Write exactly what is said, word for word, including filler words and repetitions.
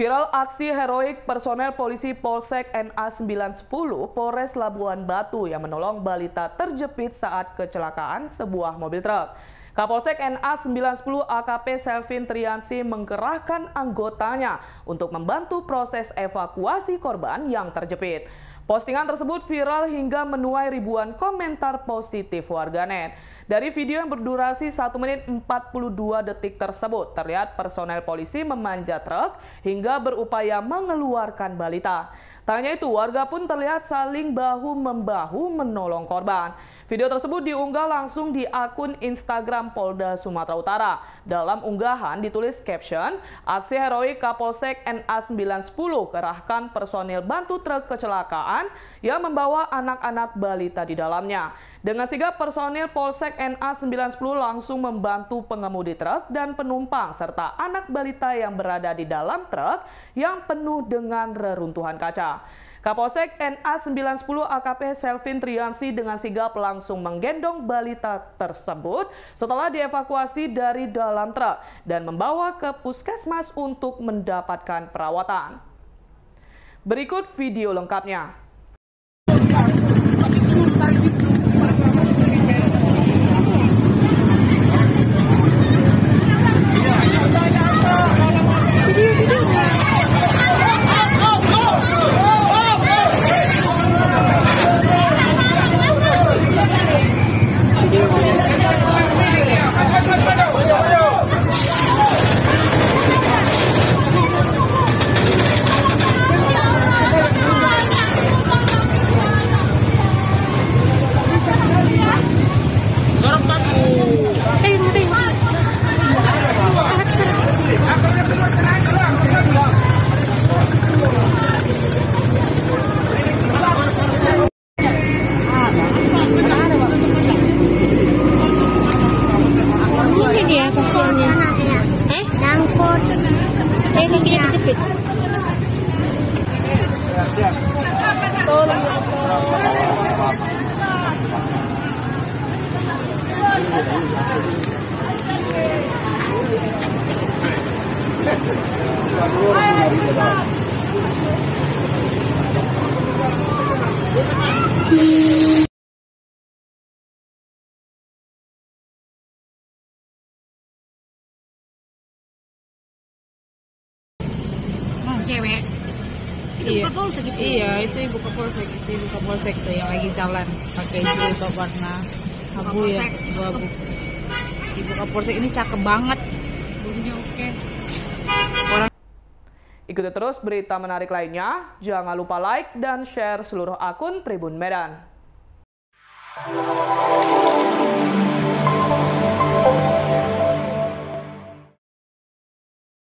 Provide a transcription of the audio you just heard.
Viral aksi heroik personel polisi Polsek N A sembilan satu nol Polres Labuhanbatu yang menolong balita terjepit saat kecelakaan sebuah mobil truk. Kapolsek N A sembilan satu nol A K P Selvin Triansih mengkerahkan anggotanya untuk membantu proses evakuasi korban yang terjepit. Postingan tersebut viral hingga menuai ribuan komentar positif warganet. Dari video yang berdurasi satu menit empat puluh dua detik tersebut, terlihat personel polisi memanjat truk hingga berupaya mengeluarkan balita. Tak hanya itu, warga pun terlihat saling bahu-membahu menolong korban. Video tersebut diunggah langsung di akun Instagram Polda Sumatera Utara. Dalam unggahan ditulis caption, aksi heroik Kapolsek N A sembilan satu nol kerahkan personil bantu truk kecelakaan yang membawa anak-anak balita di dalamnya. Dengan sigap, personil Polsek N A sembilan satu nol langsung membantu pengemudi truk dan penumpang serta anak balita yang berada di dalam truk yang penuh dengan reruntuhan kaca. Kapolsek N A sembilan satu nol A K P Selvin Triansih dengan sigap langsung menggendong balita tersebut setelah dievakuasi dari dalam truk dan membawa ke puskesmas untuk mendapatkan perawatan. Berikut video lengkapnya. Cewek itu iya. Buka polsek gitu? Iya, itu ibu ke polsek, itu ibu ke polsek tuh yang lagi jalan pakai itu warna abu ya, abu. Ibu ke polsek ini cakep banget, bunyinya oke. Orang... Ikuti terus berita menarik lainnya, jangan lupa like dan share seluruh akun Tribun Medan.